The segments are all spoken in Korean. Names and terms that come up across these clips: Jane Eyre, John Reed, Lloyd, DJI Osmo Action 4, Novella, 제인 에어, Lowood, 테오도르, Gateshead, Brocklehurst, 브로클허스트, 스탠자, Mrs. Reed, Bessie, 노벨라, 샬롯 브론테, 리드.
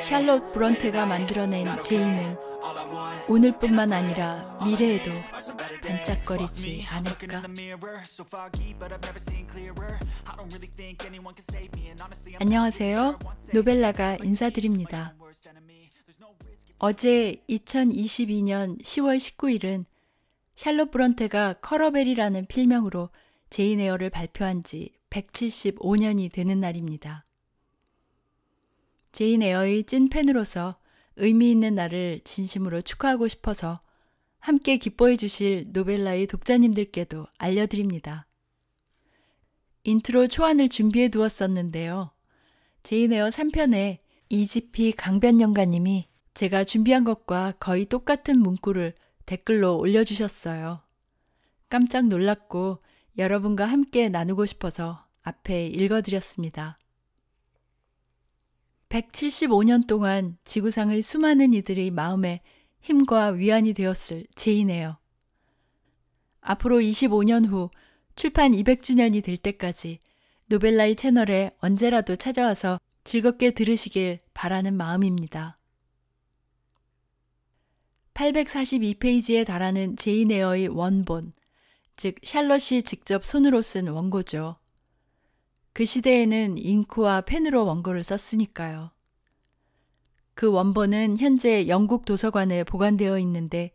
샬롯 브론테가 만들어낸 제인은 오늘뿐만 아니라 미래에도 반짝거리지 않을까. 안녕하세요. 노벨라가 인사드립니다. 어제 2022년 10월 19일은 샬롯 브론테가 커러벨이라는 필명으로 제인 에어를 발표한 지 175년이 되는 날입니다. 제인 에어의 찐팬으로서 의미 있는 날을 진심으로 축하하고 싶어서 함께 기뻐해 주실 노벨라의 독자님들께도 알려드립니다. 인트로 초안을 준비해 두었었는데요. 제인 에어 3편에 이지피 강변영가님이 제가 준비한 것과 거의 똑같은 문구를 댓글로 올려주셨어요. 깜짝 놀랐고 여러분과 함께 나누고 싶어서 앞에 읽어드렸습니다. 175년 동안 지구상의 수많은 이들의 마음에 힘과 위안이 되었을 제인 에어. 앞으로 25년 후 출판 200주년이 될 때까지 노벨라이 채널에 언제라도 찾아와서 즐겁게 들으시길 바라는 마음입니다. 842페이지에 달하는 제인 에어의 원본, 즉 샬롯이 직접 손으로 쓴 원고죠. 그 시대에는 잉크와 펜으로 원고를 썼으니까요. 그 원본은 현재 영국 도서관에 보관되어 있는데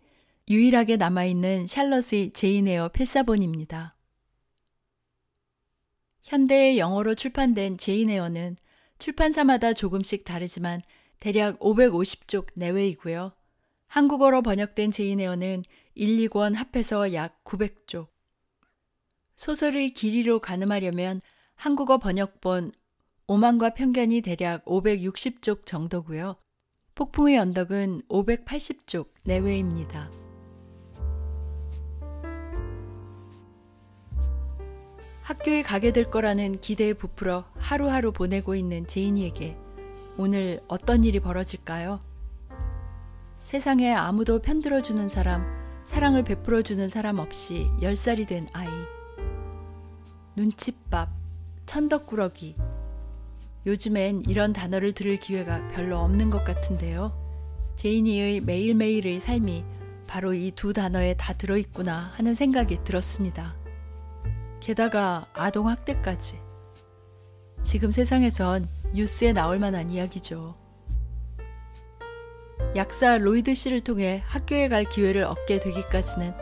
유일하게 남아있는 샬롯의 제인 에어 필사본입니다. 현대의 영어로 출판된 제인 에어는 출판사마다 조금씩 다르지만 대략 550쪽 내외이고요. 한국어로 번역된 제인 에어는 1, 2권 합해서 약 900쪽. 소설의 길이로 가늠하려면 한국어 번역본 오만과 편견이 대략 560쪽 정도고요. 폭풍의 언덕은 580쪽 내외입니다. 학교에 가게 될 거라는 기대에 부풀어 하루하루 보내고 있는 제인이에게 오늘 어떤 일이 벌어질까요? 세상에 아무도 편들어주는 사람, 사랑을 베풀어주는 사람 없이 10살이 된 아이. 눈칫밥, 천덕꾸러기. 요즘엔 이런 단어를 들을 기회가 별로 없는 것 같은데요. 제인이의 매일매일의 삶이 바로 이 두 단어에 다 들어있구나 하는 생각이 들었습니다. 게다가 아동학대까지. 지금 세상에선 뉴스에 나올 만한 이야기죠. 약사 로이드 씨를 통해 학교에 갈 기회를 얻게 되기까지는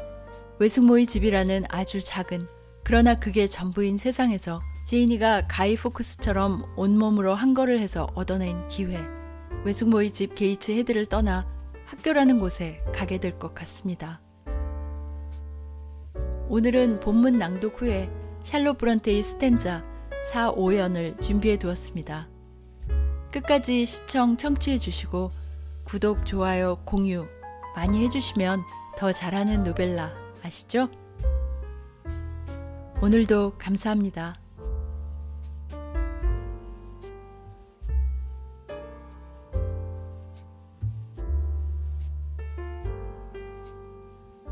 외숙모의 집이라는 아주 작은, 그러나 그게 전부인 세상에서 제인이가 가이 포크스처럼 온몸으로 한걸을 해서 얻어낸 기회, 외숙모의 집 게이츠 헤드를 떠나 학교라는 곳에 가게 될 것 같습니다. 오늘은 본문 낭독 후에 샬롯 브론테의 스탠자 4, 5연을 준비해 두었습니다. 끝까지 시청, 청취해 주시고 구독, 좋아요, 공유 많이 해주시면 더 잘하는 노벨라 아시죠? 오늘도 감사합니다.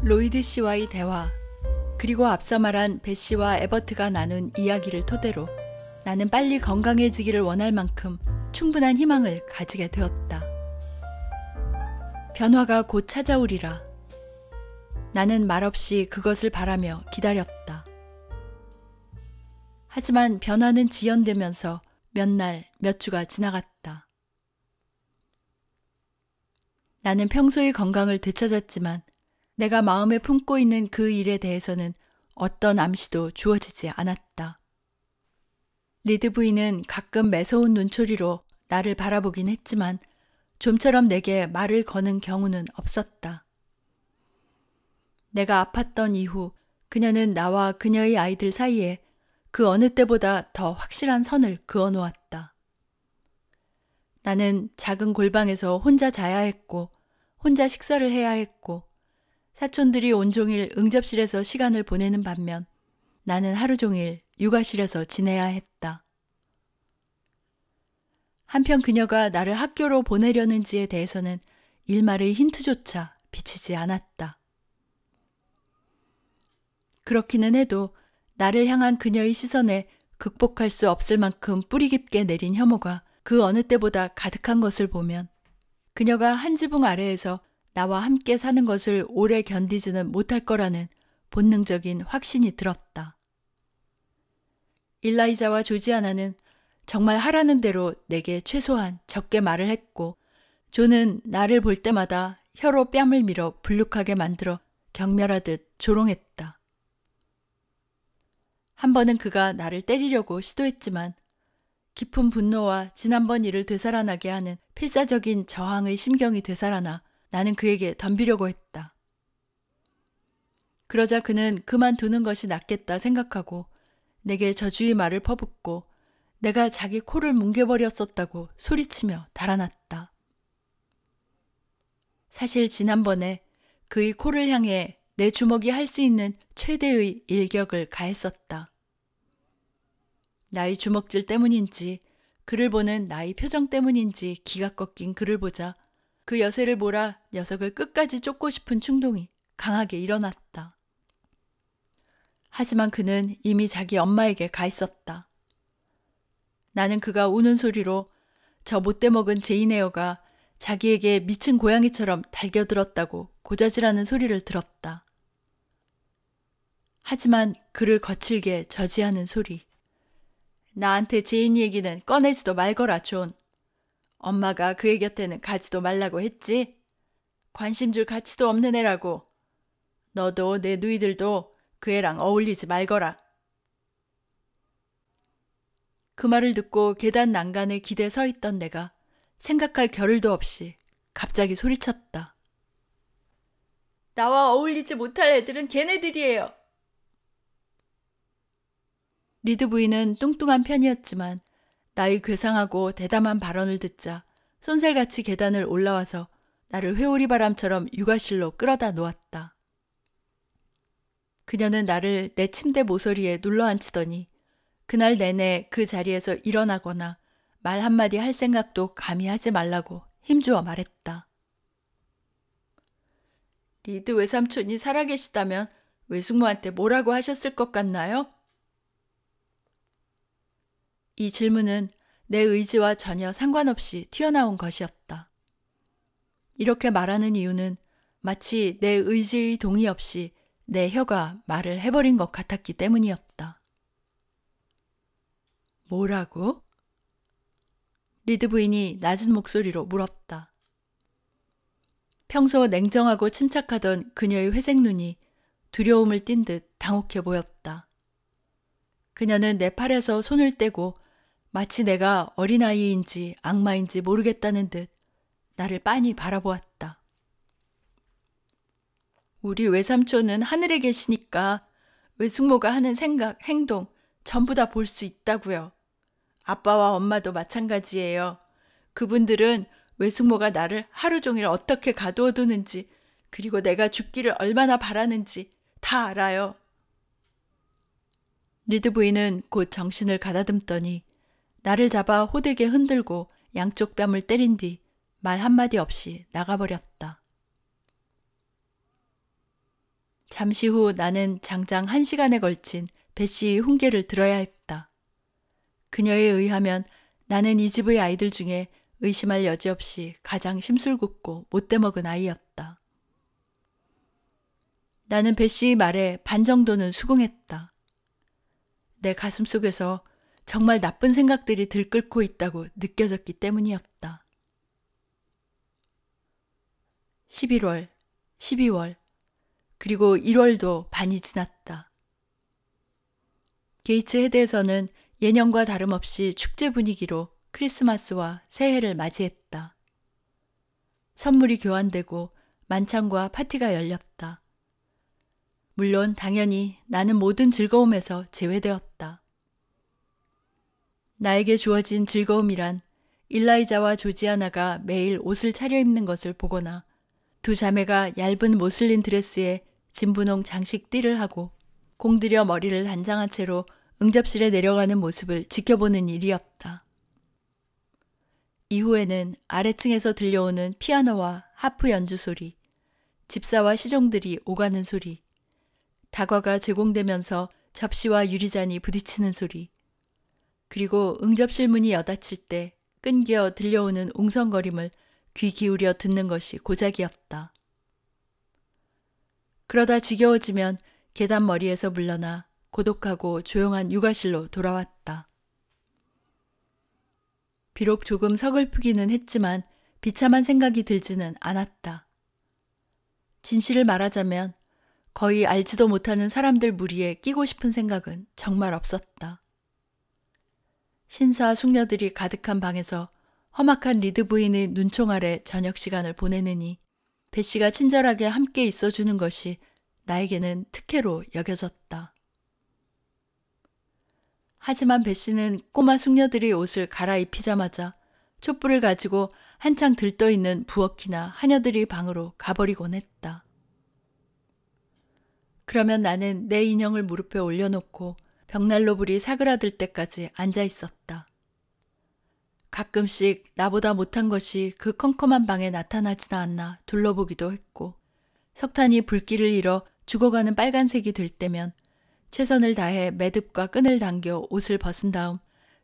로이드 씨와의 대화, 그리고 앞서 말한 베시와 에버트가 나눈 이야기를 토대로 나는 빨리 건강해지기를 원할 만큼 충분한 희망을 가지게 되었다. 변화가 곧 찾아오리라. 나는 말없이 그것을 바라며 기다렸다. 하지만 변화는 지연되면서 몇 날, 몇 주가 지나갔다. 나는 평소의 건강을 되찾았지만 내가 마음에 품고 있는 그 일에 대해서는 어떤 암시도 주어지지 않았다. 리드 부인은 가끔 매서운 눈초리로 나를 바라보긴 했지만 좀처럼 내게 말을 거는 경우는 없었다. 내가 아팠던 이후 그녀는 나와 그녀의 아이들 사이에 그 어느 때보다 더 확실한 선을 그어 놓았다. 나는 작은 골방에서 혼자 자야 했고, 혼자 식사를 해야 했고, 사촌들이 온종일 응접실에서 시간을 보내는 반면 나는 하루 종일 육아실에서 지내야 했다. 한편 그녀가 나를 학교로 보내려는지에 대해서는 일말의 힌트조차 비치지 않았다. 그렇기는 해도 나를 향한 그녀의 시선에 극복할 수 없을 만큼 뿌리 깊게 내린 혐오가 그 어느 때보다 가득한 것을 보면 그녀가 한 지붕 아래에서 나와 함께 사는 것을 오래 견디지는 못할 거라는 본능적인 확신이 들었다. 일라이자와 조지아나는 정말 하라는 대로 내게 최소한 적게 말을 했고, 존은 나를 볼 때마다 혀로 뺨을 밀어 불룩하게 만들어 경멸하듯 조롱했다. 한 번은 그가 나를 때리려고 시도했지만 깊은 분노와 지난번 일을 되살아나게 하는 필사적인 저항의 심경이 되살아나 나는 그에게 덤비려고 했다. 그러자 그는 그만두는 것이 낫겠다 생각하고 내게 저주의 말을 퍼붓고 내가 자기 코를 뭉개버렸었다고 소리치며 달아났다. 사실 지난번에 그의 코를 향해 내 주먹이 할 수 있는 최대의 일격을 가했었다. 나의 주먹질 때문인지 그를 보는 나의 표정 때문인지 기가 꺾인 그를 보자 그 여세를 몰아 녀석을 끝까지 쫓고 싶은 충동이 강하게 일어났다. 하지만 그는 이미 자기 엄마에게 가 있었다. 나는 그가 우는 소리로 저 못돼 먹은 제인 에어가 자기에게 미친 고양이처럼 달겨들었다고 고자질하는 소리를 들었다. 하지만 그를 거칠게 저지하는 소리. 나한테 제인 얘기는 꺼내지도 말거라, 존. 엄마가 그의 곁에는 가지도 말라고 했지. 관심 줄 가치도 없는 애라고. 너도 내 누이들도 그 애랑 어울리지 말거라. 그 말을 듣고 계단 난간에 기대 서 있던 내가 생각할 겨를도 없이 갑자기 소리쳤다. 나와 어울리지 못할 애들은 걔네들이에요. 리드 부인은 뚱뚱한 편이었지만 나의 괴상하고 대담한 발언을 듣자 쏜살같이 계단을 올라와서 나를 회오리 바람처럼 육아실로 끌어다 놓았다. 그녀는 나를 내 침대 모서리에 눌러앉히더니 그날 내내 그 자리에서 일어나거나 말 한마디 할 생각도 감히 하지 말라고 힘주어 말했다. 리드 외삼촌이 살아계시다면 외숙모한테 뭐라고 하셨을 것 같나요? 이 질문은 내 의지와 전혀 상관없이 튀어나온 것이었다. 이렇게 말하는 이유는 마치 내 의지의 동의 없이 내 혀가 말을 해버린 것 같았기 때문이었다. 뭐라고? 리드 부인이 낮은 목소리로 물었다. 평소 냉정하고 침착하던 그녀의 회색 눈이 두려움을 띤 듯 당혹해 보였다. 그녀는 내 팔에서 손을 떼고 마치 내가 어린아이인지 악마인지 모르겠다는 듯 나를 빤히 바라보았다. 우리 외삼촌은 하늘에 계시니까 외숙모가 하는 생각, 행동 전부 다 볼 수 있다고요. 아빠와 엄마도 마찬가지예요. 그분들은 외숙모가 나를 하루 종일 어떻게 가두어 두는지 그리고 내가 죽기를 얼마나 바라는지 다 알아요. 리드 부인은 곧 정신을 가다듬더니 나를 잡아 호되게 흔들고 양쪽 뺨을 때린 뒤 말 한마디 없이 나가버렸다. 잠시 후 나는 장장 1시간에 걸친 베시의 훈계를 들어야 했다. 그녀에 의하면 나는 이 집의 아이들 중에 의심할 여지 없이 가장 심술궂고 못돼먹은 아이였다. 나는 베시의 말에 반 정도는 수긍했다. 내 가슴 속에서 정말 나쁜 생각들이 들끓고 있다고 느껴졌기 때문이었다. 11월, 12월. 그리고 1월도 반이 지났다. 게이츠 헤드에서는 예년과 다름없이 축제 분위기로 크리스마스와 새해를 맞이했다. 선물이 교환되고 만찬과 파티가 열렸다. 물론 당연히 나는 모든 즐거움에서 제외되었다. 나에게 주어진 즐거움이란 일라이자와 조지아나가 매일 옷을 차려입는 것을 보거나 두 자매가 얇은 모슬린 드레스에 진분홍 장식띠를 하고 공들여 머리를 단장한 채로 응접실에 내려가는 모습을 지켜보는 일이었다. 이후에는 아래층에서 들려오는 피아노와 하프 연주 소리, 집사와 시종들이 오가는 소리, 다과가 제공되면서 접시와 유리잔이 부딪히는 소리, 그리고 응접실 문이 여닫힐 때 끈기어 들려오는 웅성거림을 귀 기울여 듣는 것이 고작이었다. 그러다 지겨워지면 계단머리에서 물러나 고독하고 조용한 육아실로 돌아왔다. 비록 조금 서글프기는 했지만 비참한 생각이 들지는 않았다. 진실을 말하자면 거의 알지도 못하는 사람들 무리에 끼고 싶은 생각은 정말 없었다. 신사 숙녀들이 가득한 방에서 험악한 리드 부인의 눈총 아래 저녁 시간을 보내느니 배씨가 친절하게 함께 있어주는 것이 나에게는 특혜로 여겨졌다. 하지만 배씨는 꼬마 숙녀들이 옷을 갈아입히자마자 촛불을 가지고 한창 들떠있는 부엌이나 하녀들이 방으로 가버리곤 했다. 그러면 나는 내 인형을 무릎에 올려놓고 벽난로 불이 사그라들 때까지 앉아있었다. 가끔씩 나보다 못한 것이 그 컴컴한 방에 나타나지나 않나 둘러보기도 했고, 석탄이 불길을 잃어 죽어가는 빨간색이 될 때면 최선을 다해 매듭과 끈을 당겨 옷을 벗은 다음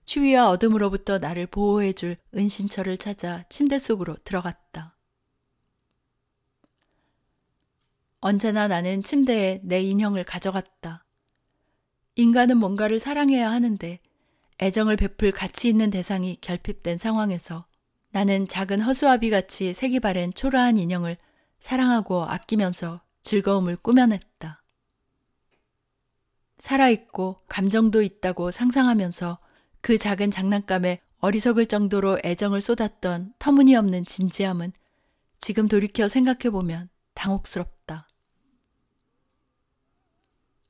추위와 어둠으로부터 나를 보호해줄 은신처를 찾아 침대 속으로 들어갔다. 언제나 나는 침대에 내 인형을 가져갔다. 인간은 뭔가를 사랑해야 하는데 애정을 베풀 가치 있는 대상이 결핍된 상황에서 나는 작은 허수아비같이 색이 바랜 초라한 인형을 사랑하고 아끼면서 즐거움을 꾸며냈다. 살아있고 감정도 있다고 상상하면서 그 작은 장난감에 어리석을 정도로 애정을 쏟았던 터무니없는 진지함은 지금 돌이켜 생각해보면 당혹스럽다.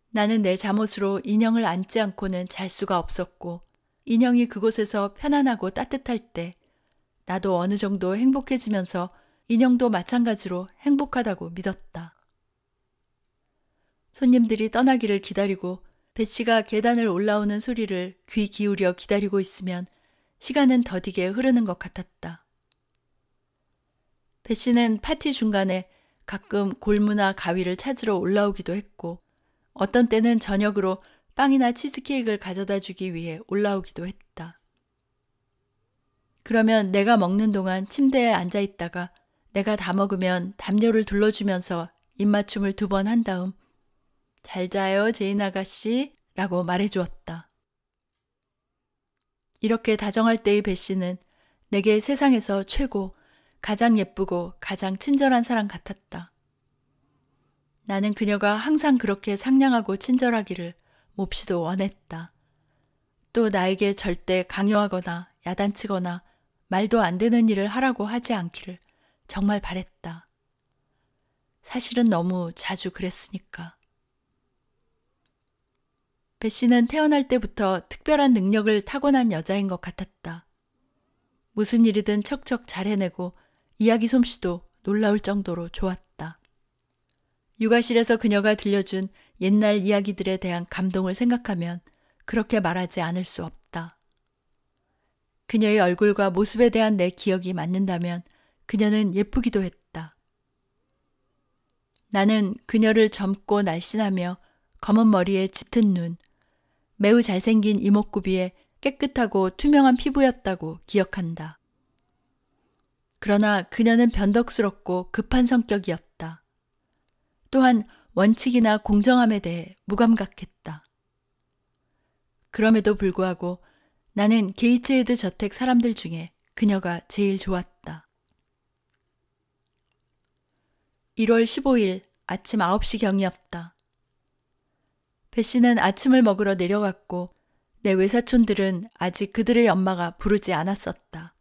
나는 내 잠옷으로 인형을 안지 않고는 잘 수가 없었고, 인형이 그곳에서 편안하고 따뜻할 때 나도 어느 정도 행복해지면서 인형도 마찬가지로 행복하다고 믿었다. 손님들이 떠나기를 기다리고 배씨가 계단을 올라오는 소리를 귀 기울여 기다리고 있으면 시간은 더디게 흐르는 것 같았다. 배씨는 파티 중간에 가끔 골무나 가위를 찾으러 올라오기도 했고, 어떤 때는 저녁으로 빵이나 치즈케이크를 가져다 주기 위해 올라오기도 했다. 그러면 내가 먹는 동안 침대에 앉아 있다가 내가 다 먹으면 담요를 둘러주면서 입맞춤을 2번 한 다음 "잘 자요, 제인 아가씨" 라고 말해주었다. 이렇게 다정할 때의 배씨는 내게 세상에서 최고, 가장 예쁘고 가장 친절한 사람 같았다. 나는 그녀가 항상 그렇게 상냥하고 친절하기를 몹시도 원했다. 또 나에게 절대 강요하거나 야단치거나 말도 안 되는 일을 하라고 하지 않기를 정말 바랬다. 사실은 너무 자주 그랬으니까. 배씨는 태어날 때부터 특별한 능력을 타고난 여자인 것 같았다. 무슨 일이든 척척 잘 해내고 이야기 솜씨도 놀라울 정도로 좋았다. 육아실에서 그녀가 들려준 옛날 이야기들에 대한 감동을 생각하면 그렇게 말하지 않을 수 없다. 그녀의 얼굴과 모습에 대한 내 기억이 맞는다면 그녀는 예쁘기도 했다. 나는 그녀를 젊고 날씬하며 검은 머리에 짙은 눈, 매우 잘생긴 이목구비에 깨끗하고 투명한 피부였다고 기억한다. 그러나 그녀는 변덕스럽고 급한 성격이었다. 또한 원칙이나 공정함에 대해 무감각했다. 그럼에도 불구하고 나는 게이츠헤드 저택 사람들 중에 그녀가 제일 좋았다. 1월 15일 아침 9시경이었다. 배씨는 아침을 먹으러 내려갔고 내 외사촌들은 아직 그들의 엄마가 부르지 않았었다.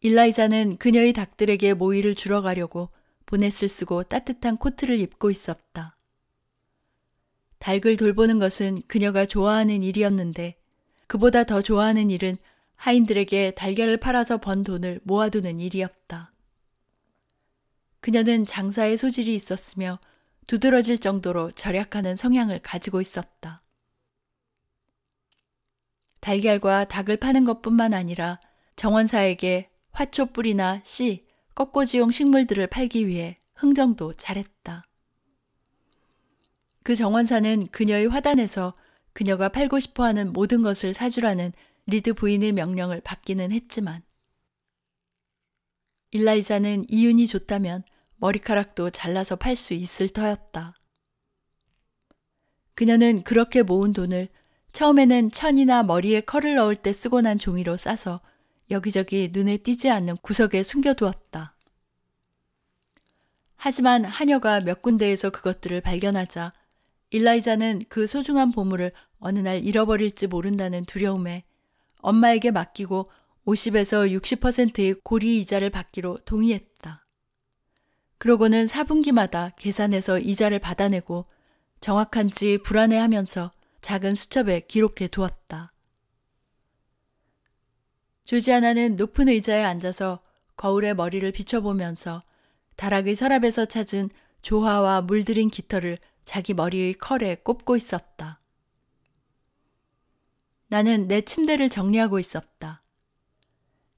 일라이자는 그녀의 닭들에게 모이를 주러 가려고 보넷을 쓰고 따뜻한 코트를 입고 있었다. 닭을 돌보는 것은 그녀가 좋아하는 일이었는데 그보다 더 좋아하는 일은 하인들에게 달걀을 팔아서 번 돈을 모아두는 일이었다. 그녀는 장사에 소질이 있었으며 두드러질 정도로 절약하는 성향을 가지고 있었다. 달걀과 닭을 파는 것뿐만 아니라 정원사에게 화초뿌리나 씨, 꺾고지용 식물들을 팔기 위해 흥정도 잘했다. 그 정원사는 그녀의 화단에서 그녀가 팔고 싶어하는 모든 것을 사주라는 리드 부인의 명령을 받기는 했지만 일라이자는 이윤이 좋다면 머리카락도 잘라서 팔 수 있을 터였다. 그녀는 그렇게 모은 돈을 처음에는 천이나 머리에 컬을 넣을 때 쓰고 난 종이로 싸서 여기저기 눈에 띄지 않는 구석에 숨겨두었다. 하지만 하녀가 몇 군데에서 그것들을 발견하자 일라이자는 그 소중한 보물을 어느 날 잃어버릴지 모른다는 두려움에 엄마에게 맡기고 50에서 60%의 고리 이자를 받기로 동의했다. 그러고는 4분기마다 계산해서 이자를 받아내고 정확한지 불안해하면서 작은 수첩에 기록해 두었다. 조지아나는 높은 의자에 앉아서 거울에 머리를 비춰보면서 다락의 서랍에서 찾은 조화와 물들인 깃털을 자기 머리의 컬에 꼽고 있었다. 나는 내 침대를 정리하고 있었다.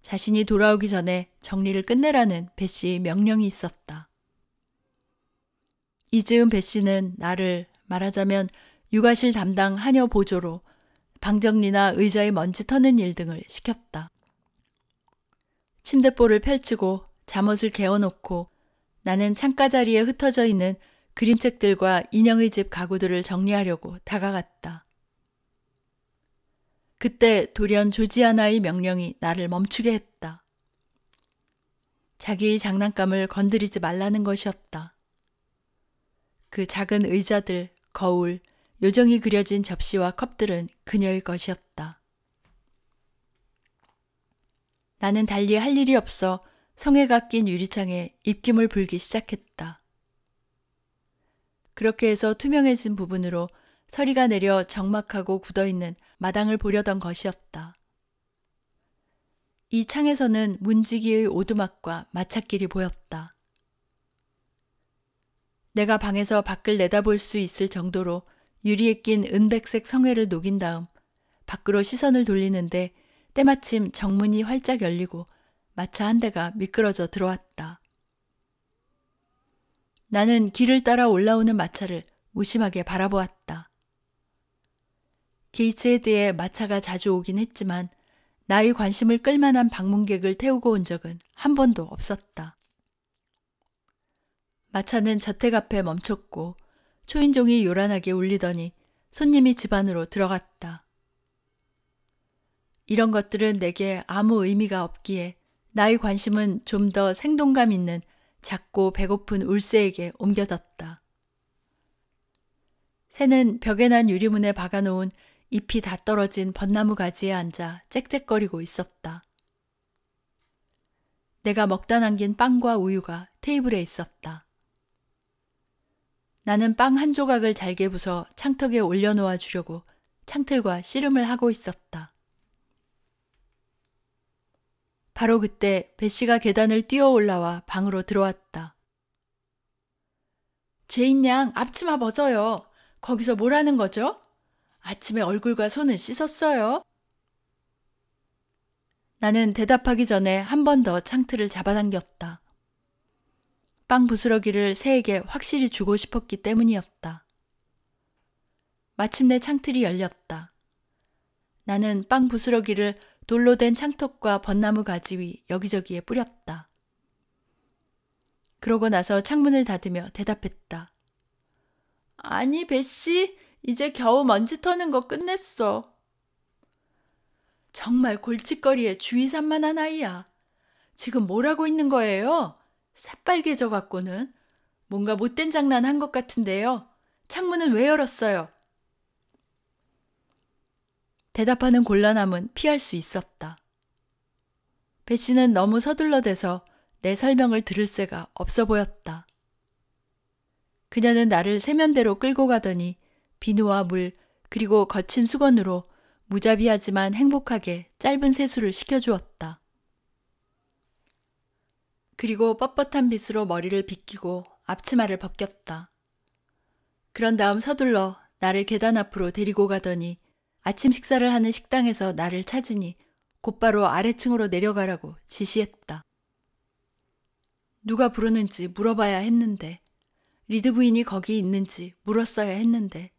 자신이 돌아오기 전에 정리를 끝내라는 베시의 명령이 있었다. 이즈은 베시는 나를 말하자면 육아실 담당 하녀 보조로 방정리나 의자에 먼지 터는 일 등을 시켰다. 침대볼을 펼치고 잠옷을 개어놓고 나는 창가자리에 흩어져 있는 그림책들과 인형의 집 가구들을 정리하려고 다가갔다. 그때 돌연 조지아나의 명령이 나를 멈추게 했다. 자기의 장난감을 건드리지 말라는 것이었다. 그 작은 의자들, 거울, 요정이 그려진 접시와 컵들은 그녀의 것이었다. 나는 달리 할 일이 없어 성에가 낀 유리창에 입김을 불기 시작했다. 그렇게 해서 투명해진 부분으로 서리가 내려 적막하고 굳어있는 마당을 보려던 것이었다. 이 창에서는 문지기의 오두막과 마찻길이 보였다. 내가 방에서 밖을 내다볼 수 있을 정도로 유리에 낀 은백색 성회를 녹인 다음 밖으로 시선을 돌리는데 때마침 정문이 활짝 열리고 마차 한 대가 미끄러져 들어왔다. 나는 길을 따라 올라오는 마차를 무심하게 바라보았다. 게이츠헤드에 마차가 자주 오긴 했지만 나의 관심을 끌만한 방문객을 태우고 온 적은 한 번도 없었다. 마차는 저택 앞에 멈췄고 초인종이 요란하게 울리더니 손님이 집 안으로 들어갔다. 이런 것들은 내게 아무 의미가 없기에 나의 관심은 좀 더 생동감 있는 작고 배고픈 울새에게 옮겨졌다. 새는 벽에 난 유리문에 박아놓은 잎이 다 떨어진 벚나무 가지에 앉아 짹짹거리고 있었다. 내가 먹다 남긴 빵과 우유가 테이블에 있었다. 나는 빵 한 조각을 잘게 부숴 창턱에 올려놓아 주려고 창틀과 씨름을 하고 있었다. 바로 그때 베시가 계단을 뛰어 올라와 방으로 들어왔다. 제인 양 앞치마 벗어요. 거기서 뭘 하는 거죠? 아침에 얼굴과 손을 씻었어요? 나는 대답하기 전에 한 번 더 창틀을 잡아당겼다. 빵 부스러기를 새에게 확실히 주고 싶었기 때문이었다. 마침내 창틀이 열렸다. 나는 빵 부스러기를 돌로 된 창턱과 벚나무 가지 위 여기저기에 뿌렸다. 그러고 나서 창문을 닫으며 대답했다. 아니, 베시, 이제 겨우 먼지 터는 거 끝냈어. 정말 골칫거리에 주의산만한 아이야. 지금 뭘 하고 있는 거예요? 새빨개져 갖고는 뭔가 못된 장난 한 것 같은데요. 창문은 왜 열었어요? 대답하는 곤란함은 피할 수 있었다. 베시는 너무 서둘러대서 내 설명을 들을 새가 없어 보였다. 그녀는 나를 세면대로 끌고 가더니 비누와 물 그리고 거친 수건으로 무자비하지만 행복하게 짧은 세수를 시켜주었다. 그리고 뻣뻣한 빗으로 머리를 빗기고 앞치마를 벗겼다. 그런 다음 서둘러 나를 계단 앞으로 데리고 가더니 아침 식사를 하는 식당에서 나를 찾으니 곧바로 아래층으로 내려가라고 지시했다. 누가 부르는지 물어봐야 했는데 리드 부인이 거기 있는지 물었어야 했는데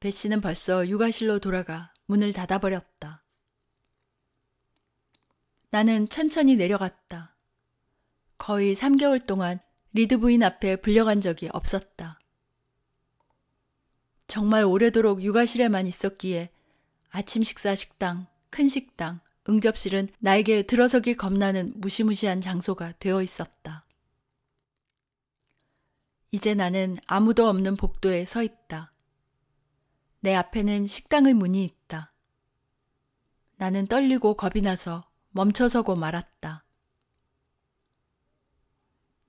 베시는 벌써 육아실로 돌아가 문을 닫아버렸다. 나는 천천히 내려갔다. 거의 3개월 동안 리드 부인 앞에 불려간 적이 없었다. 정말 오래도록 육아실에만 있었기에 아침 식사 식당, 큰 식당, 응접실은 나에게 들어서기 겁나는 무시무시한 장소가 되어 있었다. 이제 나는 아무도 없는 복도에 서 있다. 내 앞에는 식당의 문이 있다. 나는 떨리고 겁이 나서 멈춰서고 말았다.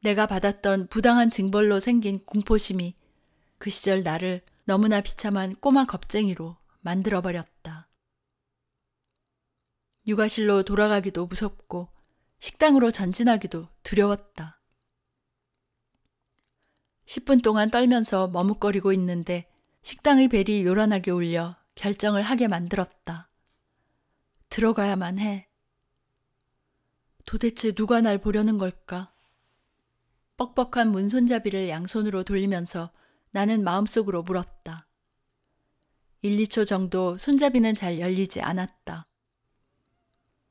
내가 받았던 부당한 징벌로 생긴 공포심이 그 시절 나를 너무나 비참한 꼬마 겁쟁이로 만들어버렸다. 육아실로 돌아가기도 무섭고 식당으로 전진하기도 두려웠다. 10분 동안 떨면서 머뭇거리고 있는데 식당의 벨이 요란하게 울려 결정을 하게 만들었다. 들어가야만 해. 도대체 누가 날 보려는 걸까? 뻑뻑한 문 손잡이를 양손으로 돌리면서 나는 마음속으로 물었다. 1, 2초 정도 손잡이는 잘 열리지 않았다.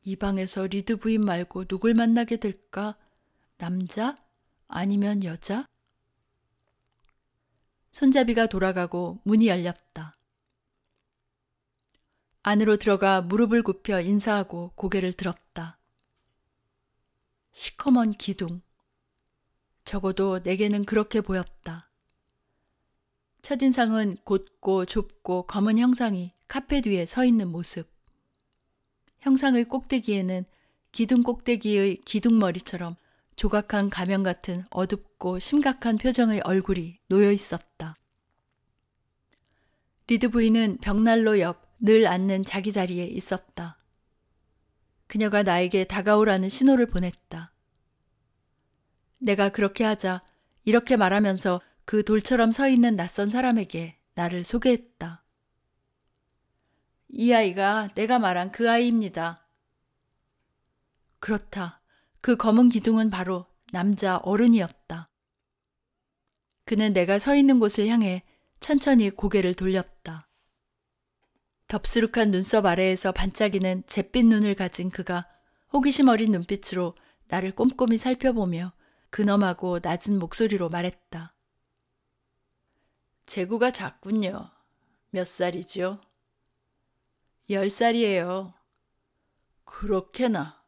이 방에서 리드 부인 말고 누굴 만나게 될까? 남자? 아니면 여자? 손잡이가 돌아가고 문이 열렸다. 안으로 들어가 무릎을 굽혀 인사하고 고개를 들었다. 시커먼 기둥. 적어도 내게는 그렇게 보였다. 첫인상은 곧고 좁고 검은 형상이 카펫 위에 서 있는 모습. 형상의 꼭대기에는 기둥 꼭대기의 기둥머리처럼 조각한 가면 같은 어둡고 심각한 표정의 얼굴이 놓여 있었다. 리드 부인은 벽난로 옆 늘 앉는 자기 자리에 있었다. 그녀가 나에게 다가오라는 신호를 보냈다. 내가 그렇게 하자 이렇게 말하면서 그 돌처럼 서 있는 낯선 사람에게 나를 소개했다. 이 아이가 내가 말한 그 아이입니다. 그렇다. 그 검은 기둥은 바로 남자 어른이었다. 그는 내가 서 있는 곳을 향해 천천히 고개를 돌렸다. 덥수룩한 눈썹 아래에서 반짝이는 잿빛 눈을 가진 그가 호기심 어린 눈빛으로 나를 꼼꼼히 살펴보며 근엄하고 낮은 목소리로 말했다. 재구가 작군요. 몇 살이지요? 10살이에요. 그렇게나.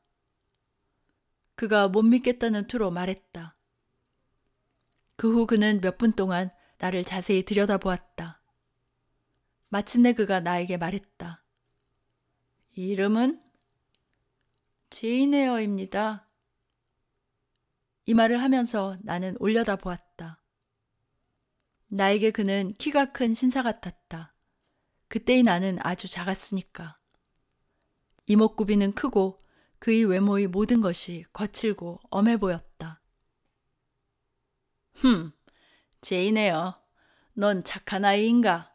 그가 못 믿겠다는 투로 말했다. 그 후 그는 몇 분 동안 나를 자세히 들여다보았다. 마침내 그가 나에게 말했다. 이름은? 제인 에어입니다. 이 말을 하면서 나는 올려다보았다. 나에게 그는 키가 큰 신사 같았다. 그때의 나는 아주 작았으니까. 이목구비는 크고 그의 외모의 모든 것이 거칠고 엄해 보였다. 제인 에어, 넌 착한 아이인가?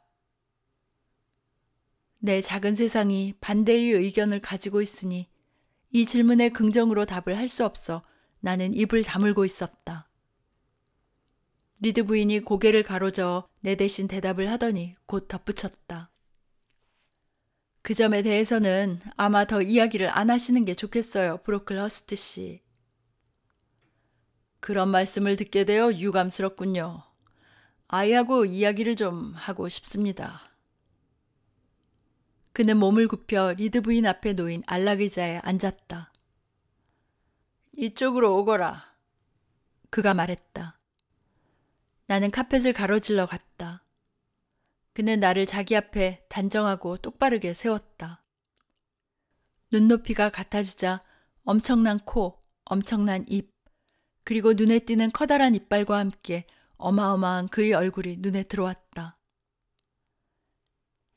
내 작은 세상이 반대의 의견을 가지고 있으니 이 질문에 긍정으로 답을 할 수 없어 나는 입을 다물고 있었다. 리드 부인이 고개를 가로저어 내 대신 대답을 하더니 곧 덧붙였다. 그 점에 대해서는 아마 더 이야기를 안 하시는 게 좋겠어요, 브로클허스트 씨. 그런 말씀을 듣게 되어 유감스럽군요. 아이하고 이야기를 좀 하고 싶습니다. 그는 몸을 굽혀 리드 부인 앞에 놓인 안락의자에 앉았다. 이쪽으로 오거라. 그가 말했다. 나는 카펫을 가로질러 갔다. 그는 나를 자기 앞에 단정하고 똑바르게 세웠다. 눈높이가 같아지자 엄청난 코, 엄청난 입, 그리고 눈에 띄는 커다란 이빨과 함께 어마어마한 그의 얼굴이 눈에 들어왔다.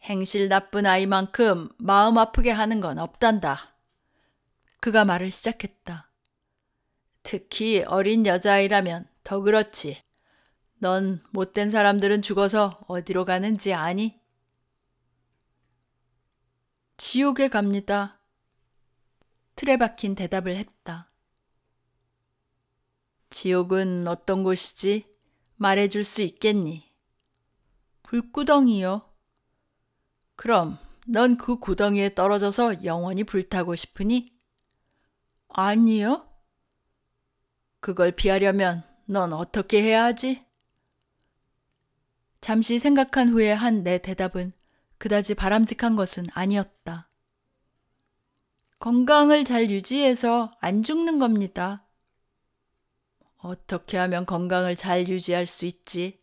행실 나쁜 아이만큼 마음 아프게 하는 건 없단다. 그가 말을 시작했다. 특히 어린 여자아이라면 더 그렇지. 넌 못된 사람들은 죽어서 어디로 가는지 아니? 지옥에 갑니다. 틀에 박힌 대답을 했다. 지옥은 어떤 곳이지? 말해줄 수 있겠니? 불구덩이요. 그럼 넌 그 구덩이에 떨어져서 영원히 불타고 싶으니? 아니요? 그걸 피하려면 넌 어떻게 해야 하지? 잠시 생각한 후에 한 내 대답은 그다지 바람직한 것은 아니었다. 건강을 잘 유지해서 안 죽는 겁니다. 어떻게 하면 건강을 잘 유지할 수 있지?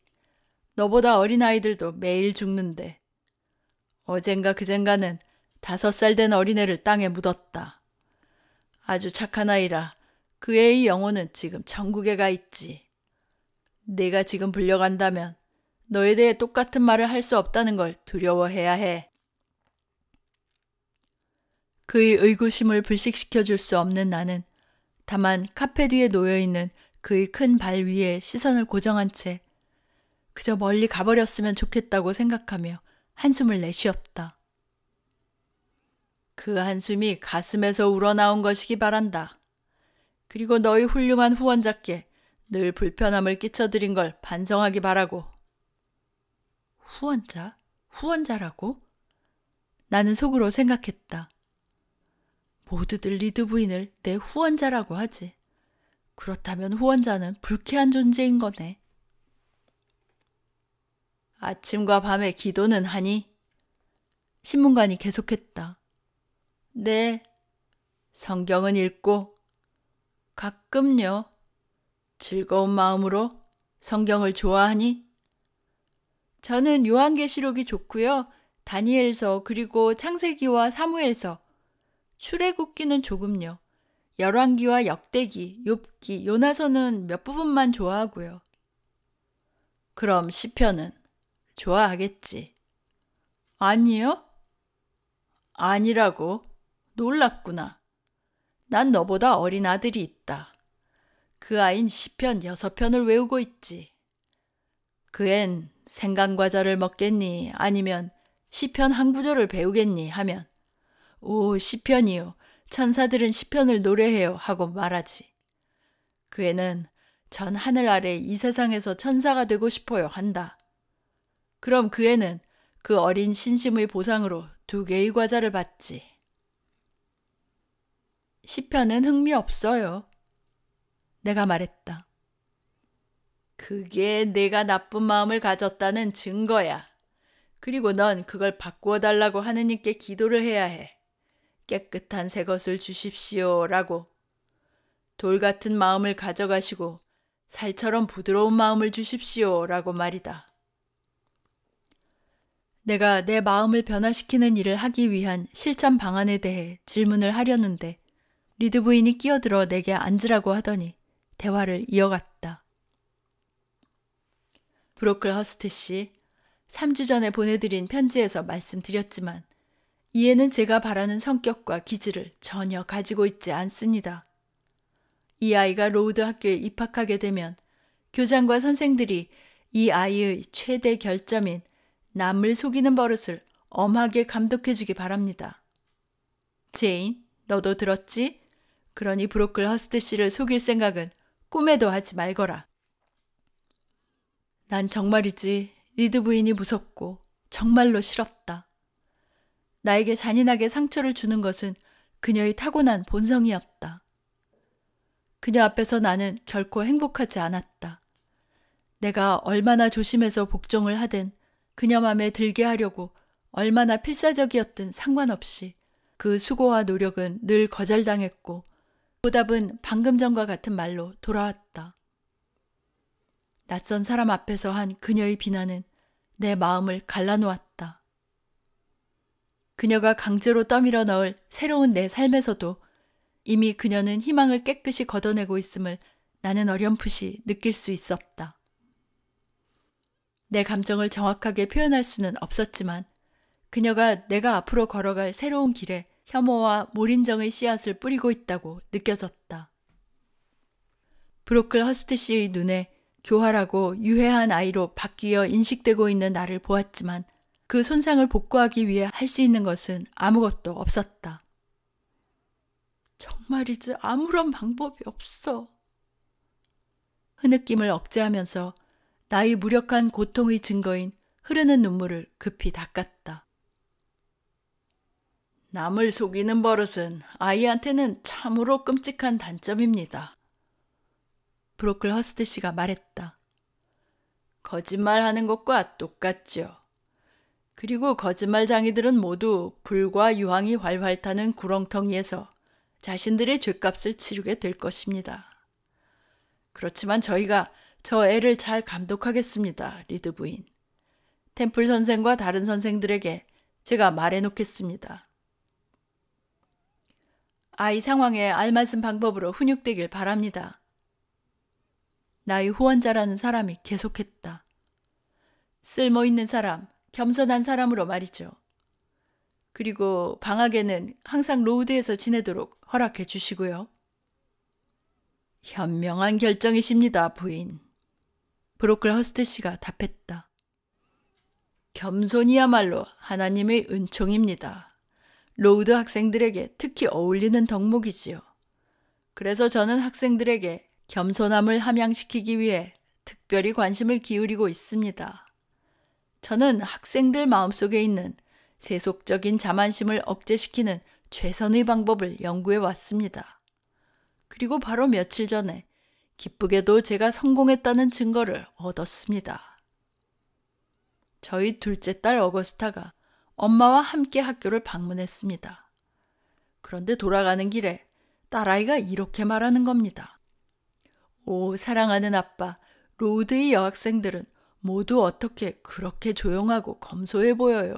너보다 어린아이들도 매일 죽는데. 어젠가 그젠가는 5살 된 어린애를 땅에 묻었다. 아주 착한 아이라 그 애의 영혼은 지금 천국에 가 있지. 내가 지금 불려간다면 너에 대해 똑같은 말을 할 수 없다는 걸 두려워해야 해. 그의 의구심을 불식시켜 줄 수 없는 나는 다만 카페 뒤에 놓여있는 그의 큰 발 위에 시선을 고정한 채 그저 멀리 가버렸으면 좋겠다고 생각하며 한숨을 내쉬었다. 그 한숨이 가슴에서 우러나온 것이기 바란다. 그리고 너희 훌륭한 후원자께 늘 불편함을 끼쳐드린 걸 반성하기 바라고. 후원자? 후원자라고? 나는 속으로 생각했다. 모두들 리드 부인을 내 후원자라고 하지. 그렇다면 후원자는 불쾌한 존재인 거네. 아침과 밤에 기도는 하니? 신문관이 계속했다. 네. 성경은 읽고? 가끔요. 즐거운 마음으로? 성경을 좋아하니? 저는 요한계시록이 좋고요. 다니엘서 그리고 창세기와 사무엘서. 출애굽기는 조금요. 열왕기와 역대기, 욥기, 요나서는 몇 부분만 좋아하고요. 그럼 시편은? 좋아하겠지. 아니요? 아니라고? 놀랍구나. 난 너보다 어린 아들이 있다. 그 아인 시편 6편을 외우고 있지. 그 앤 생강과자를 먹겠니 아니면 시편 한 구절을 배우겠니 하면 오 시편이요 천사들은 시편을 노래해요 하고 말하지. 그 애는 전 하늘 아래 이 세상에서 천사가 되고 싶어요 한다. 그럼 그 애는 그 어린 신심의 보상으로 2개의 과자를 받지. 시편은 흥미없어요. 내가 말했다. 그게 내가 나쁜 마음을 가졌다는 증거야. 그리고 넌 그걸 바꾸어 달라고 하느님께 기도를 해야 해. 깨끗한 새 것을 주십시오라고. 돌 같은 마음을 가져가시고 살처럼 부드러운 마음을 주십시오라고 말이다. 내가 내 마음을 변화시키는 일을 하기 위한 실천 방안에 대해 질문을 하려는데 리드 부인이 끼어들어 내게 앉으라고 하더니 대화를 이어갔다. 브로클허스트 씨, 3주 전에 보내드린 편지에서 말씀드렸지만 이 애는 제가 바라는 성격과 기질을 전혀 가지고 있지 않습니다. 이 아이가 로우드 학교에 입학하게 되면 교장과 선생들이 이 아이의 최대 결점인 남을 속이는 버릇을 엄하게 감독해주기 바랍니다. 제인, 너도 들었지? 그러니 브로클허스트 씨를 속일 생각은 꿈에도 하지 말거라. 난 정말이지 리드 부인이 무섭고 정말로 싫었다. 나에게 잔인하게 상처를 주는 것은 그녀의 타고난 본성이었다. 그녀 앞에서 나는 결코 행복하지 않았다. 내가 얼마나 조심해서 복종을 하든 그녀 맘에 들게 하려고 얼마나 필사적이었든 상관없이 그 수고와 노력은 늘 거절당했고 보답은 방금 전과 같은 말로 돌아왔다. 낯선 사람 앞에서 한 그녀의 비난은 내 마음을 갈라놓았다. 그녀가 강제로 떠밀어 넣을 새로운 내 삶에서도 이미 그녀는 희망을 깨끗이 걷어내고 있음을 나는 어렴풋이 느낄 수 있었다. 내 감정을 정확하게 표현할 수는 없었지만 그녀가 내가 앞으로 걸어갈 새로운 길에 혐오와 몰인정의 씨앗을 뿌리고 있다고 느껴졌다. 브로클허스트 씨의 눈에 교활하고 유해한 아이로 바뀌어 인식되고 있는 나를 보았지만 그 손상을 복구하기 위해 할 수 있는 것은 아무것도 없었다. 정말이지 아무런 방법이 없어. 흐느낌을 억제하면서 나의 무력한 고통의 증거인 흐르는 눈물을 급히 닦았다. 남을 속이는 버릇은 아이한테는 참으로 끔찍한 단점입니다. 브로클허스트 씨가 말했다. 거짓말하는 것과 똑같죠. 그리고 거짓말쟁이들은 모두 불과 유황이 활활 타는 구렁텅이에서 자신들의 죗값을 치르게 될 것입니다. 그렇지만 저희가 저 애를 잘 감독하겠습니다, 리드 부인. 템플 선생과 다른 선생들에게 제가 말해놓겠습니다. 아이 상황에 알맞은 방법으로 훈육되길 바랍니다. 나의 후원자라는 사람이 계속했다. 쓸모있는 사람, 겸손한 사람으로 말이죠. 그리고 방학에는 항상 로우드에서 지내도록 허락해 주시고요. 현명한 결정이십니다, 부인. 브로클허스트 씨가 답했다. 겸손이야말로 하나님의 은총입니다. 로우드 학생들에게 특히 어울리는 덕목이지요. 그래서 저는 학생들에게 겸손함을 함양시키기 위해 특별히 관심을 기울이고 있습니다. 저는 학생들 마음속에 있는 세속적인 자만심을 억제시키는 최선의 방법을 연구해 왔습니다. 그리고 바로 며칠 전에 기쁘게도 제가 성공했다는 증거를 얻었습니다. 저희 둘째 딸 어거스타가 엄마와 함께 학교를 방문했습니다. 그런데 돌아가는 길에 딸아이가 이렇게 말하는 겁니다. 오, 사랑하는 아빠, 로우드의 여학생들은 모두 어떻게 그렇게 조용하고 검소해 보여요.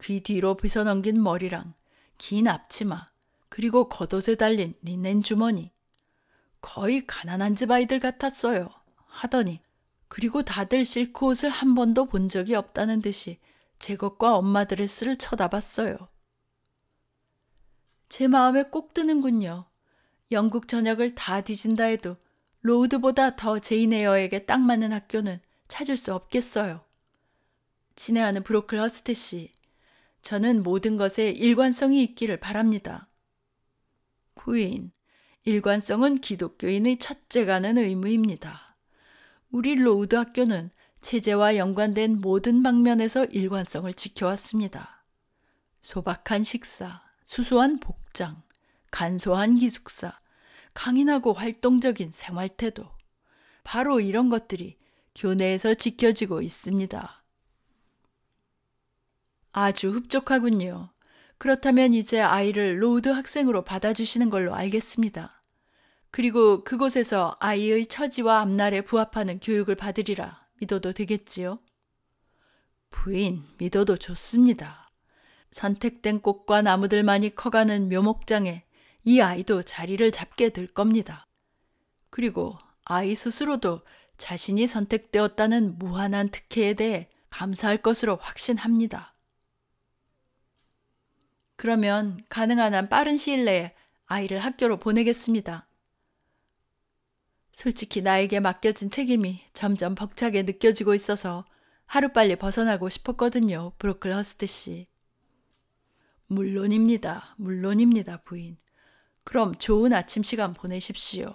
귀 뒤로 빗어넘긴 머리랑 긴 앞치마, 그리고 겉옷에 달린 리넨 주머니. 거의 가난한 집 아이들 같았어요, 하더니. 그리고 다들 실크 옷을 한 번도 본 적이 없다는 듯이 제 것과 엄마 드레스를 쳐다봤어요. 제 마음에 꼭 드는군요. 영국 전역을 다 뒤진다 해도 로우드보다 더 제인 에어에게 딱 맞는 학교는 찾을 수 없겠어요. 친애하는 브로클허스트 씨, 저는 모든 것에 일관성이 있기를 바랍니다. 부인, 일관성은 기독교인의 첫째 가는 의무입니다. 우리 로우드 학교는 체제와 연관된 모든 방면에서 일관성을 지켜왔습니다. 소박한 식사, 수수한 복장, 간소한 기숙사, 강인하고 활동적인 생활태도, 바로 이런 것들이 교내에서 지켜지고 있습니다. 아주 흡족하군요. 그렇다면 이제 아이를 로우드 학생으로 받아주시는 걸로 알겠습니다. 그리고 그곳에서 아이의 처지와 앞날에 부합하는 교육을 받으리라 믿어도 되겠지요? 부인, 믿어도 좋습니다. 선택된 꽃과 나무들만이 커가는 묘목장에 이 아이도 자리를 잡게 될 겁니다. 그리고 아이 스스로도 자신이 선택되었다는 무한한 특혜에 대해 감사할 것으로 확신합니다. 그러면 가능한 한 빠른 시일 내에 아이를 학교로 보내겠습니다. 솔직히 나에게 맡겨진 책임이 점점 벅차게 느껴지고 있어서 하루빨리 벗어나고 싶었거든요, 브로클허스트 씨. 물론입니다. 물론입니다, 부인. 그럼 좋은 아침 시간 보내십시오.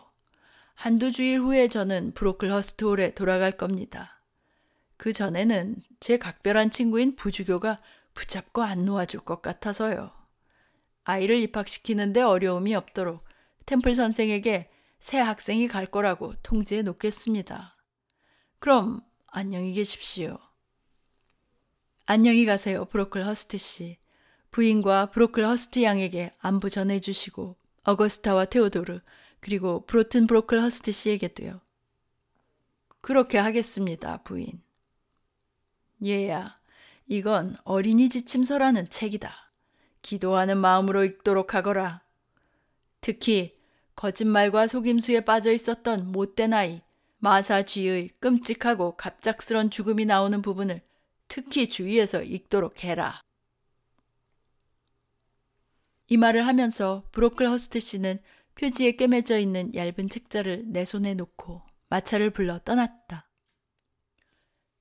한두 주일 후에 저는 브로클허스트 홀에 돌아갈 겁니다. 그 전에는 제 각별한 친구인 부주교가 붙잡고 안 놓아줄 것 같아서요. 아이를 입학시키는데 어려움이 없도록 템플 선생에게 새 학생이 갈 거라고 통지해 놓겠습니다. 그럼 안녕히 계십시오. 안녕히 가세요, 브로클허스트 씨. 부인과 브로클허스트 양에게 안부 전해주시고 어거스타와 테오도르, 그리고 브로튼 브로클허스트 씨에게도요. 그렇게 하겠습니다, 부인. 얘야, 이건 어린이 지침서라는 책이다. 기도하는 마음으로 읽도록 하거라. 특히 거짓말과 속임수에 빠져 있었던 못된 아이, 마사 쥐의 끔찍하고 갑작스런 죽음이 나오는 부분을 특히 주의해서 읽도록 해라. 이 말을 하면서 브로클허스트 씨는 표지에 꿰매져 있는 얇은 책자를 내 손에 놓고 마차를 불러 떠났다.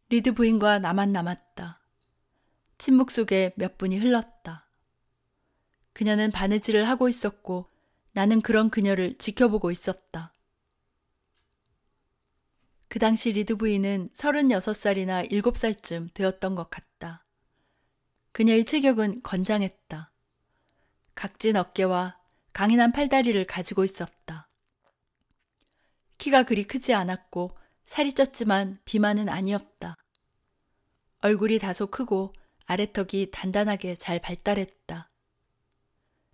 리드 부인과 나만 남았다. 침묵 속에 몇 분이 흘렀다. 그녀는 바느질을 하고 있었고 나는 그런 그녀를 지켜보고 있었다. 그 당시 리드 부인은 36살이나 7살쯤 되었던 것 같다. 그녀의 체격은 건장했다. 각진 어깨와 강인한 팔다리를 가지고 있었다. 키가 그리 크지 않았고 살이 쪘지만 비만은 아니었다. 얼굴이 다소 크고 아래턱이 단단하게 잘 발달했다.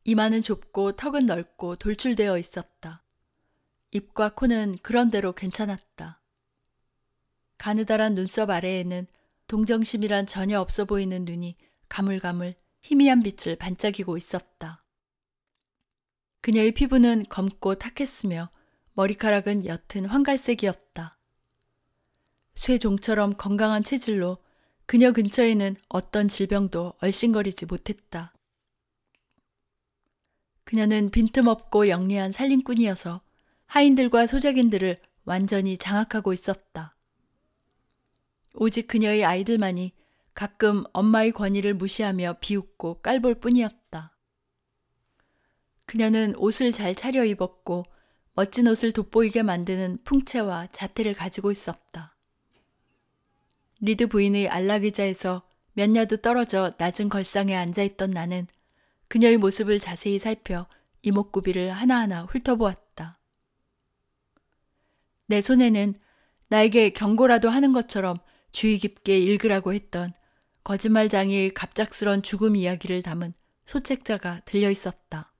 이마는 좁고 턱은 넓고 돌출되어 있었다. 입과 코는 그런대로 괜찮았다. 가느다란 눈썹 아래에는 동정심이란 전혀 없어 보이는 눈이 가물가물 희미한 빛을 반짝이고 있었다. 그녀의 피부는 검고 탁했으며 머리카락은 옅은 황갈색이었다. 쇠종처럼 건강한 체질로 그녀 근처에는 어떤 질병도 얼씬거리지 못했다. 그녀는 빈틈없고 영리한 살림꾼이어서 하인들과 소작인들을 완전히 장악하고 있었다. 오직 그녀의 아이들만이 가끔 엄마의 권위를 무시하며 비웃고 깔볼 뿐이었다. 그녀는 옷을 잘 차려 입었고 멋진 옷을 돋보이게 만드는 풍채와 자태를 가지고 있었다. 리드 부인의 안락의자에서 몇 야드 떨어져 낮은 걸상에 앉아있던 나는 그녀의 모습을 자세히 살펴 이목구비를 하나하나 훑어보았다. 내 손에는 나에게 경고라도 하는 것처럼 주의 깊게 읽으라고 했던 거짓말장애의 갑작스런 죽음 이야기를 담은 소책자가 들려있었다.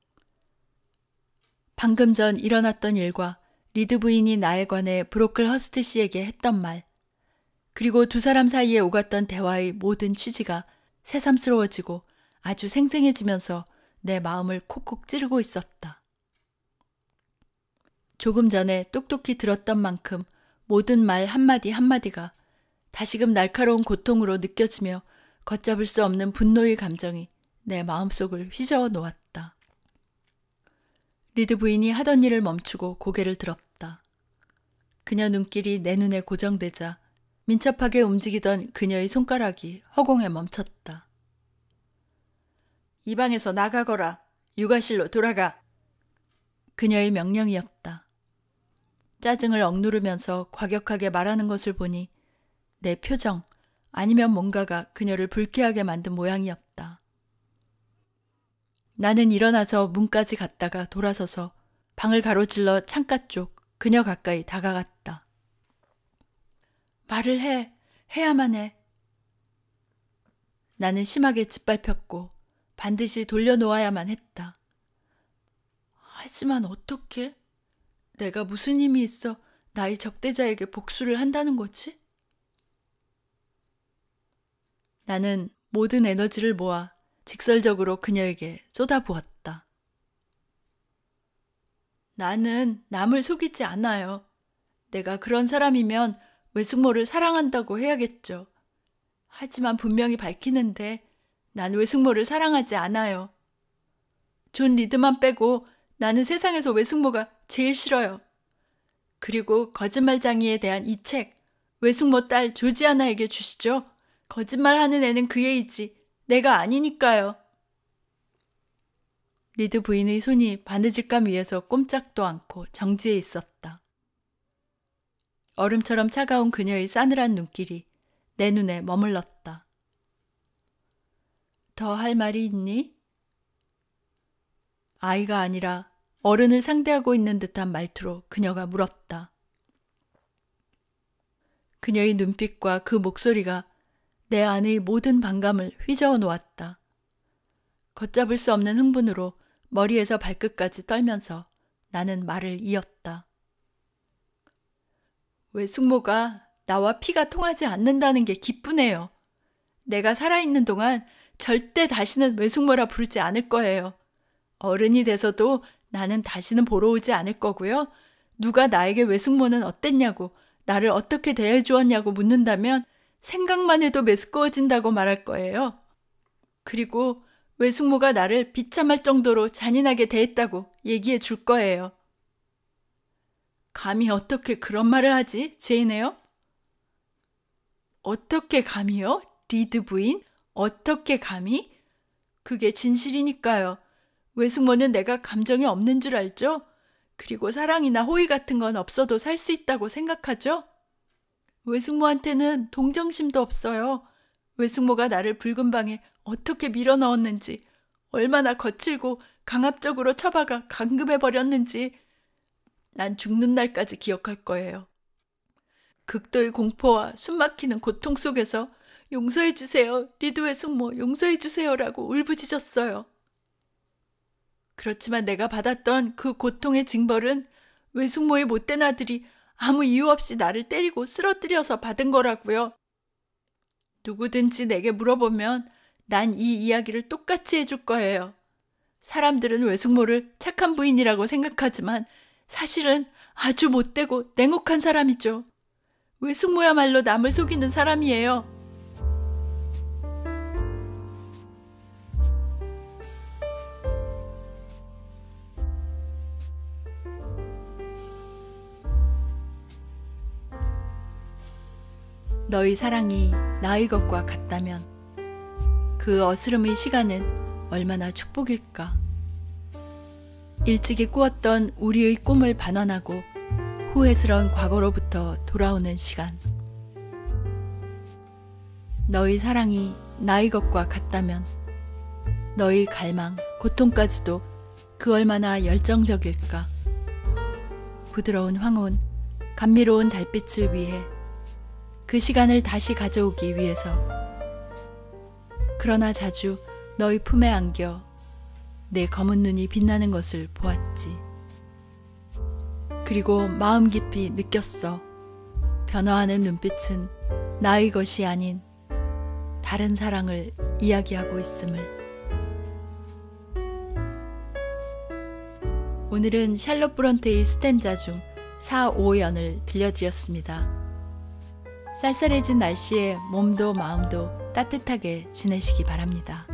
방금 전 일어났던 일과 리드 부인이 나에 관해 브로클허스트 씨에게 했던 말, 그리고 두 사람 사이에 오갔던 대화의 모든 취지가 새삼스러워지고 아주 생생해지면서 내 마음을 콕콕 찌르고 있었다. 조금 전에 똑똑히 들었던 만큼 모든 말 한마디 한마디가 다시금 날카로운 고통으로 느껴지며 걷잡을 수 없는 분노의 감정이 내 마음속을 휘저어 놓았다. 리드 부인이 하던 일을 멈추고 고개를 들었다. 그녀 눈길이 내 눈에 고정되자 민첩하게 움직이던 그녀의 손가락이 허공에 멈췄다. 이 방에서 나가거라. 육아실로 돌아가. 그녀의 명령이었다. 짜증을 억누르면서 과격하게 말하는 것을 보니 내 표정 아니면 뭔가가 그녀를 불쾌하게 만든 모양이었다. 나는 일어나서 문까지 갔다가 돌아서서 방을 가로질러 창가 쪽 그녀 가까이 다가갔다. 말을 해. 해야만 해. 나는 심하게 짓밟혔고 반드시 돌려놓아야만 했다. 하지만 어떻게? 내가 무슨 힘이 있어 나의 적대자에게 복수를 한다는 거지? 나는 모든 에너지를 모아 직설적으로 그녀에게 쏟아부었다. 나는 남을 속이지 않아요. 내가 그런 사람이면 외숙모를 사랑한다고 해야겠죠. 하지만 분명히 밝히는데 난 외숙모를 사랑하지 않아요. 존 리드만 빼고 나는 세상에서 외숙모가 제일 싫어요. 그리고 거짓말장애에 대한 이 책, 외숙모 딸 조지아나에게 주시죠. 거짓말하는 애는 그 애이지 내가 아니니까요. 리드 부인의 손이 바느질감 위에서 꼼짝도 않고 정지해 있었다. 얼음처럼 차가운 그녀의 싸늘한 눈길이 내 눈에 머물렀다. 더 할 말이 있니? 아이가 아니라 어른을 상대하고 있는 듯한 말투로 그녀가 물었다. 그녀의 눈빛과 그 목소리가 내 안의 모든 반감을 휘저어 놓았다. 걷잡을 수 없는 흥분으로 머리에서 발끝까지 떨면서 나는 말을 이었다. 외숙모가 나와 피가 통하지 않는다는 게 기쁘네요. 내가 살아있는 동안 절대 다시는 외숙모라 부르지 않을 거예요. 어른이 돼서도 나는 다시는 보러 오지 않을 거고요. 누가 나에게 외숙모는 어땠냐고, 나를 어떻게 대해주었냐고 묻는다면 생각만 해도 메스꺼워진다고 말할 거예요. 그리고 외숙모가 나를 비참할 정도로 잔인하게 대했다고 얘기해 줄 거예요. 감히 어떻게 그런 말을 하지, 제이네요? 어떻게 감히요? 리드 부인? 어떻게 감히? 그게 진실이니까요. 외숙모는 내가 감정이 없는 줄 알죠? 그리고 사랑이나 호의 같은 건 없어도 살 수 있다고 생각하죠? 외숙모한테는 동정심도 없어요. 외숙모가 나를 붉은 방에 어떻게 밀어넣었는지, 얼마나 거칠고 강압적으로 처박아 감금해버렸는지 난 죽는 날까지 기억할 거예요. 극도의 공포와 숨막히는 고통 속에서 용서해주세요. 리드의 숙모 용서해주세요라고 울부짖었어요. 그렇지만 내가 받았던 그 고통의 징벌은 외숙모의 못된 아들이 아무 이유 없이 나를 때리고 쓰러뜨려서 받은 거라고요. 누구든지 내게 물어보면 난 이 이야기를 똑같이 해줄 거예요. 사람들은 외숙모를 착한 부인이라고 생각하지만 사실은 아주 못되고 냉혹한 사람이죠. 외숙모야말로 남을 속이는 사람이에요. 너희 사랑이 나의 것과 같다면 그 어스름의 시간은 얼마나 축복일까. 일찍이 꾸었던 우리의 꿈을 반환하고 후회스러운 과거로부터 돌아오는 시간. 너희 사랑이 나의 것과 같다면 너희 갈망, 고통까지도 그 얼마나 열정적일까. 부드러운 황혼, 감미로운 달빛을 위해 그 시간을 다시 가져오기 위해서. 그러나 자주 너의 품에 안겨 내 검은 눈이 빛나는 것을 보았지. 그리고 마음 깊이 느꼈어. 변화하는 눈빛은 나의 것이 아닌 다른 사랑을 이야기하고 있음을. 오늘은 샬롯 브론테의 스탠자 중 4, 5연을 들려드렸습니다. 쌀쌀해진 날씨에 몸도 마음도 따뜻하게 지내시기 바랍니다.